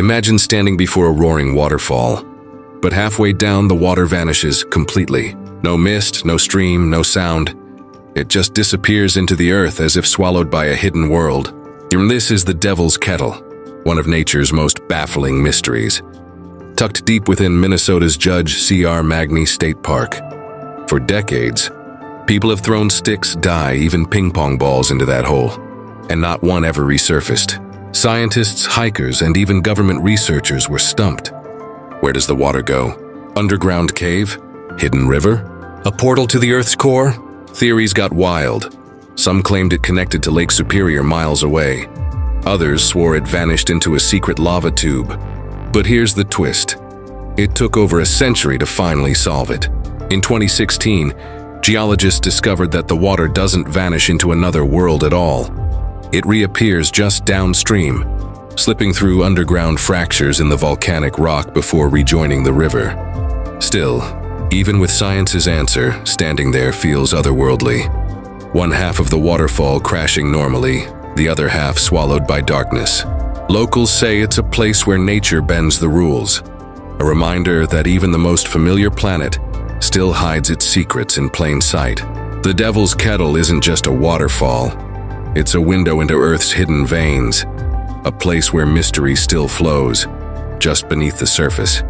Imagine standing before a roaring waterfall, but halfway down the water vanishes completely. No mist, no stream, no sound. It just disappears into the earth as if swallowed by a hidden world. And this is the Devil's Kettle, one of nature's most baffling mysteries, tucked deep within Minnesota's Judge C.R. Magney State Park. For decades, people have thrown sticks, dye, even ping pong balls into that hole, and not one ever resurfaced. Scientists, hikers, and even government researchers were stumped. Where does the water go? Underground cave? Hidden river? A portal to the Earth's core? Theories got wild. Some claimed it connected to Lake Superior miles away. Others swore it vanished into a secret lava tube. But here's the twist. It took over a century to finally solve it. In 2016, geologists discovered that the water doesn't vanish into another world at all. It reappears just downstream, slipping through underground fractures in the volcanic rock before rejoining the river. Still, even with science's answer, standing there feels otherworldly. One half of the waterfall crashing normally, the other half swallowed by darkness. Locals say it's a place where nature bends the rules, a reminder that even the most familiar planet still hides its secrets in plain sight. The Devil's Kettle isn't just a waterfall. It's a window into Earth's hidden veins, a place where mystery still flows, just beneath the surface.